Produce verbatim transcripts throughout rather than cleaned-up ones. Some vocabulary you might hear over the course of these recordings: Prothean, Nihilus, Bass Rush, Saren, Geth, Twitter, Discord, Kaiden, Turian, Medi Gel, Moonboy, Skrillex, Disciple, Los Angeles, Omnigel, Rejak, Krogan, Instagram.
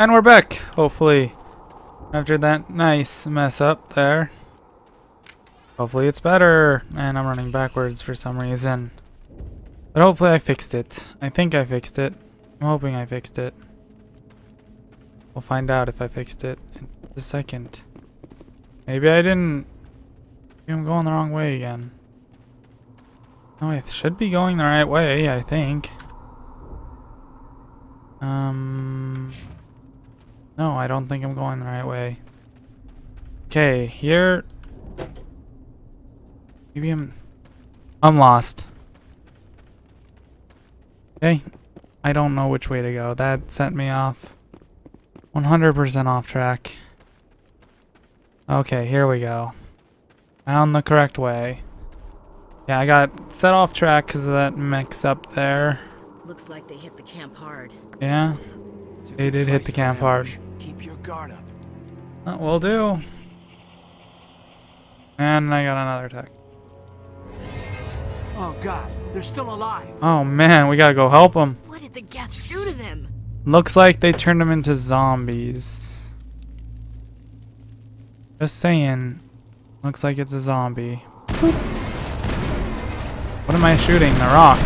And we're back, hopefully, after that nice mess up there. Hopefully it's better. And I'm running backwards for some reason. But hopefully I fixed it. I think I fixed it. I'm hoping I fixed it. We'll find out if I fixed it in a second. Maybe I didn't. Maybe I'm going the wrong way again. No, I should be going the right way, I think. Um... No, I don't think I'm going the right way. Okay, here... Maybe I'm... I'm lost. Okay. I don't know which way to go. That sent me off. one hundred percent off track. Okay, here we go. Found the correct way. Yeah, I got set off track because of that mix up there. Looks like they hit the camp hard. Yeah, they did hit the camp hard. Keep your guard up. That will do. And I got another attack. Oh God, they're still alive. Oh man, we gotta go help them. What did the Geth do to them? Looks like they turned them into zombies. Just saying. Looks like it's a zombie. Boop. What am I shooting? The rock.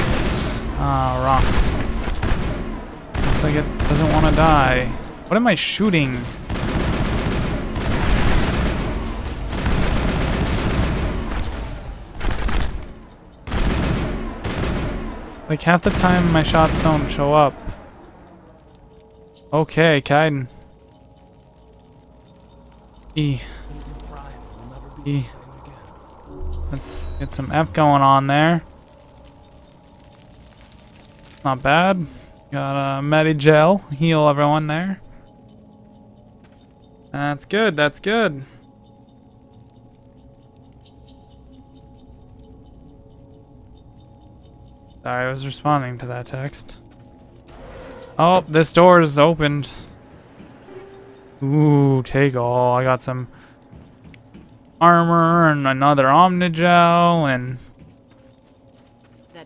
Ah, uh, rock. Looks like it doesn't want to die. What am I shooting? Like half the time my shots don't show up. Okay, Kaiden. E. E. Let's get some F going on there. Not bad. Got a Medi Gel. Heal everyone there. That's good. That's good. Sorry, I was responding to that text. Oh, this door is opened. Ooh, take all. I got some armor and another Omnigel and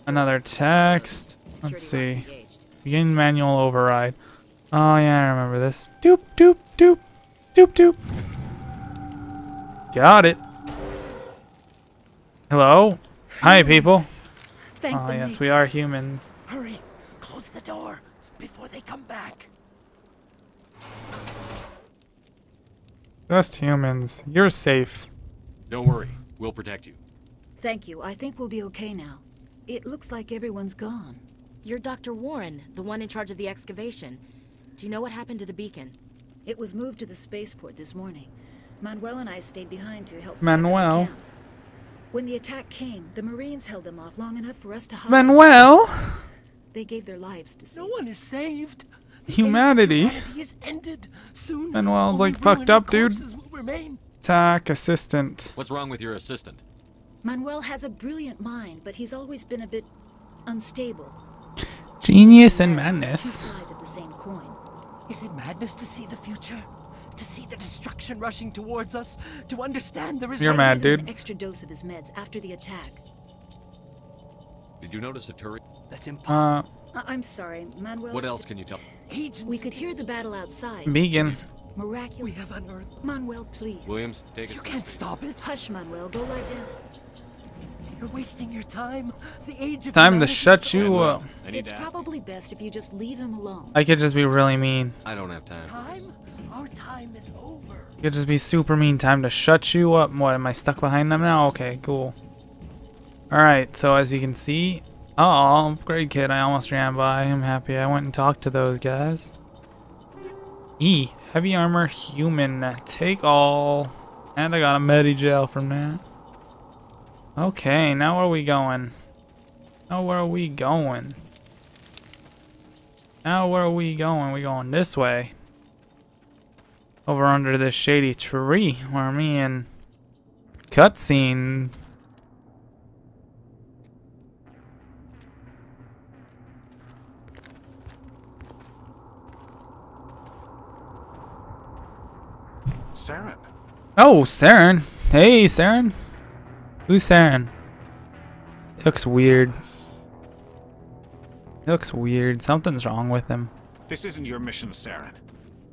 another text. Let's see. Begin manual override. Oh yeah, I remember this. Doop doop doop doop doop. Got it. Hello. Hi, people. Oh yes, we are humans. Hurry! Close the door before they come back. Just humans. You're safe. Don't worry. We'll protect you. Thank you. I think we'll be okay now. It looks like everyone's gone. You're Doctor Warren, the one in charge of the excavation. Do you know what happened to the beacon? It was moved to the spaceport this morning. Manuel and I stayed behind to help. Manuel? The camp. When the attack came, the Marines held them off long enough for us to hide. Manuel? They gave their lives to save. No one is saved. Humanity. Humanity is ended soon. Manuel's like fucked up, dude. Attack assistant. What's wrong with your assistant? Manuel has a brilliant mind, but he's always been a bit unstable. Genius and madness. Two sides of the same coin. Is it madness to see the future? To see the destruction rushing towards us? To understand there is. You're mad, dude. An extra dose of his meds after the attack. Did you notice a turret? That's impossible. Uh, I'm sorry, Manuel. What else can you tell? We could hear the battle outside. Megan. Miraculous. We have unearthed. Manuel, please. Williams, take it. You can't stop it. Hush, Manuel. Go lie down. You're wasting your time. The age of time to shut you up. It's probably best if you just leave him alone. I could just be really mean. I don't have time. Time? Our time is over. I could just be super mean. Time to shut you up. What? Am I stuck behind them now? Okay, cool. All right. So as you can see. Oh, great kid. I almost ran by. I'm happy I went and talked to those guys. E. Heavy armor human. Take all. And I got a Medi Gel from that. Okay, now where are we going? Now where are we going? Now where are we going? We going this way. Over under this shady tree where me and cutscene. Saren. Oh, Saren. Hey, Saren. Who's Saren? It looks weird. It looks weird. Something's wrong with him. This isn't your mission, Saren.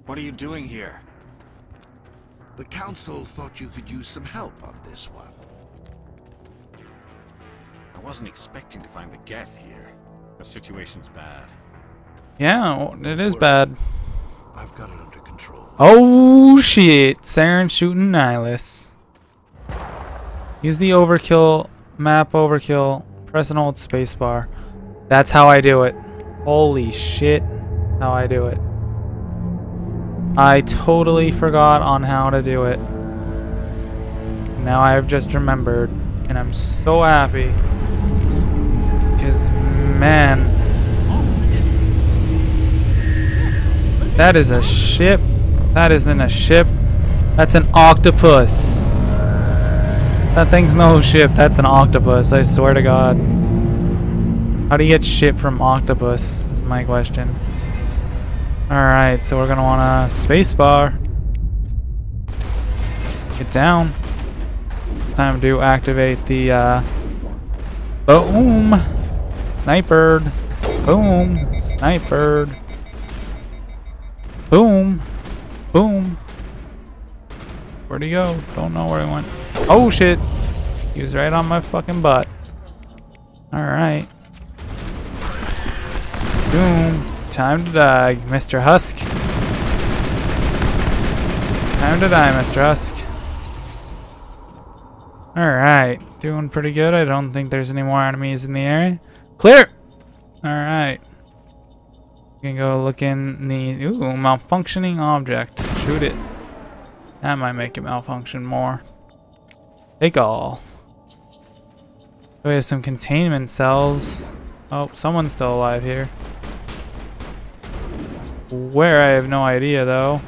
What are you doing here? The Council thought you could use some help on this one. I wasn't expecting to find the Geth here. The situation's bad. Yeah, it is bad. I've got it under control. Oh shit! Saren shooting Nihilus. Use the overkill map overkill. Press an old spacebar. That's how I do it. Holy shit! How I do it. I totally forgot on how to do it. Now I've just remembered, and I'm so happy. Because man, that is a ship. That isn't a ship. That's an octopus. That thing's no ship. That's an octopus. I swear to God. How do you get shit from octopus? Is my question. Alright, so we're gonna want a spacebar. Get down. It's time to activate the uh, boom sniper. Boom sniper. Boom. Boom. Where'd he go? Don't know where he went. Oh shit! He was right on my fucking butt. Alright. Boom. Time to die, Mister Husk. Time to die, Mister Husk. Alright. Doing pretty good. I don't think there's any more enemies in the area. Clear! Alright. We can go look in the... Ooh, malfunctioning object. Shoot it. That might make it malfunction more. Take all. We have some containment cells. Oh, someone's still alive here. Where I have no idea though.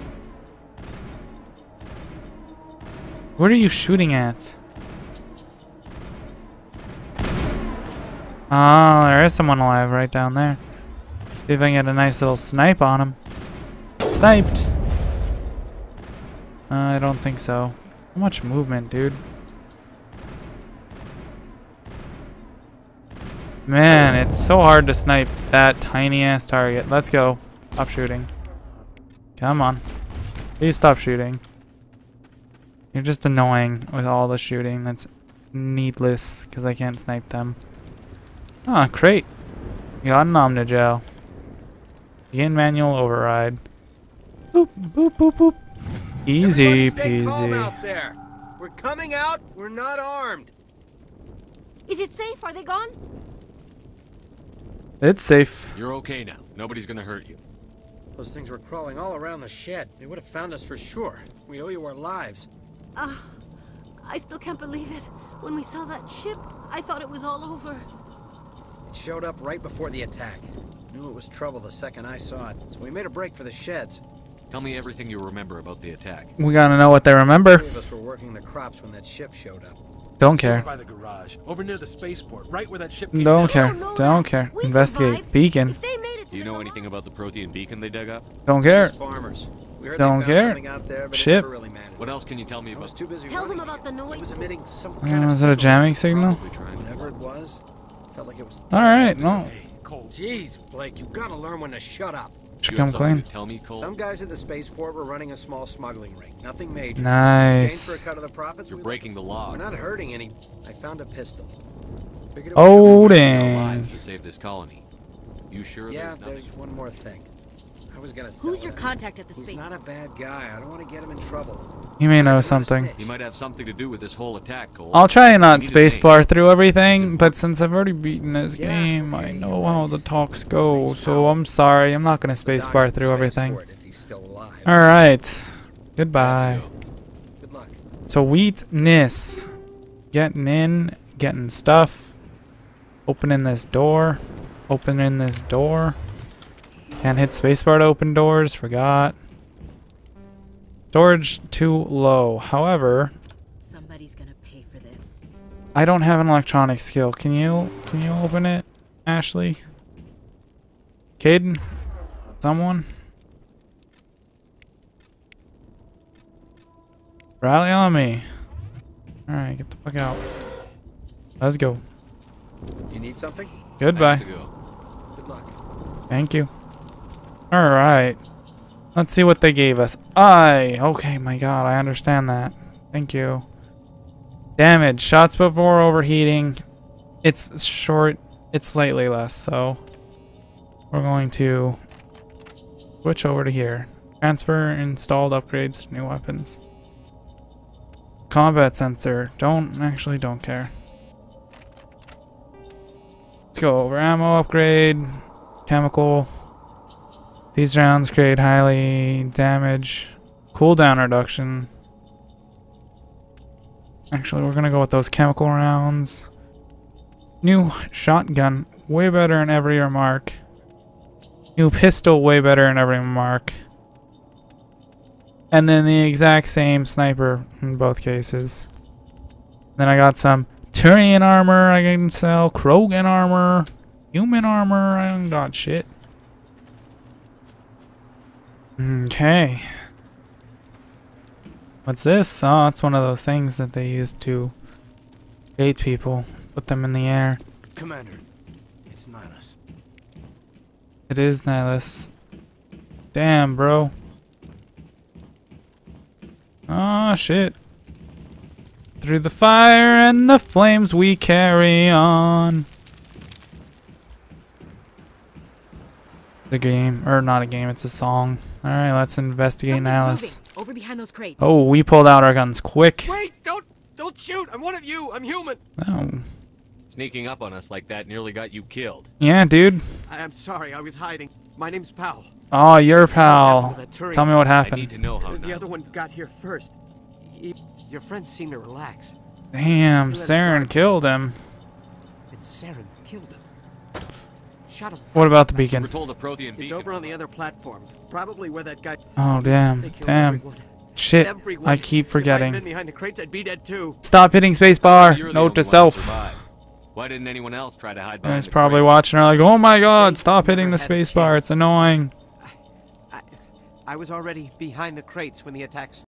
What are you shooting at? Oh, there is someone alive right down there. See if I can get a nice little snipe on him. Sniped! Uh, I don't think so. So much movement, dude. Man, it's so hard to snipe that tiny ass target. Let's go. Stop shooting. Come on. Please stop shooting. You're just annoying with all the shooting. That's needless because I can't snipe them. Ah, great. You got an Omnigel. Begin manual override. Boop, boop, boop, boop. Easy peasy. Out there. We're coming out. We're not armed. Is it safe? Are they gone? It's safe. You're okay now. Nobody's gonna hurt you. Those things were crawling all around the shed. They would have found us for sure. We owe you our lives. Uh, I still can't believe it. When we saw that ship, I thought it was all over. It showed up right before the attack. Knew it was trouble the second I saw it, so we made a break for the sheds. Tell me everything you remember about the attack. We gotta know what they remember. Three of us were working the crops when that ship showed up. Don't care. By the garage, over near the spaceport, right where that ship came Don't care. Don't care. We Investigate. Survived. Beacon. Do you know anything about the Prothean beacon they dug up? Don't care. Farmers. We heard Don't care. Out there, but Ship. Really what else can you tell me about? Too busy tell them about the noise. It was emitting some uh, kind of was it a jamming signal? Whatever it was, felt like it was. All right. No. Hey, Cole. Jeez, Blake, you gotta learn when to shut up. Should come clean. Tell me, Cole. Some guys at the spaceport were running a small smuggling ring. Nothing major. Nice. In exchange for a cut of the profits, You're breaking the law. We're not hurting any. I found a pistol. Oh dang. To save this colony. You sure yeah, there's, there's one more thing. I was gonna Who's your him. contact at the space? He's not a bad guy. I don't want to get him in trouble. You may know something. You might have something to do with this whole attack, Cole. I'll try and not spacebar through everything, but since I've already beaten this yeah, game, okay, I know how right. the talks go, so I'm sorry. I'm not gonna spacebar through everything. All right. Goodbye. Good luck. So wheatness. Getting in, getting stuff. Opening this door. Opening this door. Can't hit spacebar to open doors. Forgot. Storage too low. However, somebody's gonna pay for this. I don't have an electronic skill. Can you can you open it, Ashley? Caden? Someone? Rally on me. Alright, get the fuck out. Let's go. You need something? Goodbye. Good luck. Thank you. All right. Let's see what they gave us. I. Okay, my God, I understand that. Thank you. Damage. Shots before overheating. It's short. It's slightly less, so we're going to switch over to here. Transfer installed upgrades to new weapons. Combat sensor. Don't actually don't care. Let's go over ammo upgrade. Chemical. These rounds create highly damage. Cooldown reduction. Actually, we're gonna go with those chemical rounds. New shotgun, way better in every remark. New pistol, way better in every remark. And then the exact same sniper in both cases. Then I got some Turian armor I can sell, Krogan armor, human armor, I don't got shit. Okay. What's this? Oh, it's one of those things that they use to bait people. Put them in the air. Commander, it's Nihilus. It is Nihilus. Damn, bro. Ah, shit. Through the fire and the flames we carry on. The game, or not a game, it's a song. Alright, let's investigate Nihilus. Over behind those crates. Oh, we pulled out our guns quick. Wait, don't, don't shoot. I'm one of you. I'm human. Oh. Sneaking up on us like that nearly got you killed. Yeah, dude. I'm sorry, I was hiding. My name's Pal. Oh, you're Pal. Tell me what happened. I need to know how. The other one got here first. Your friends seem to relax. Damn, Saren killed him. And Saren killed him. Shut up. What about the beacon? We're told a Prothean beacon. It's over on the other platform, probably where that guy. Oh damn, damn. Shit, everyone. I keep forgetting. If I'd been behind the crates, I'd be dead too. Stop hitting spacebar. Note to self. Why didn't anyone else try to hide behind? He's probably watching her like, oh my God, stop hitting the space bar, it's annoying. I, I, I was already behind the crates when the attacks.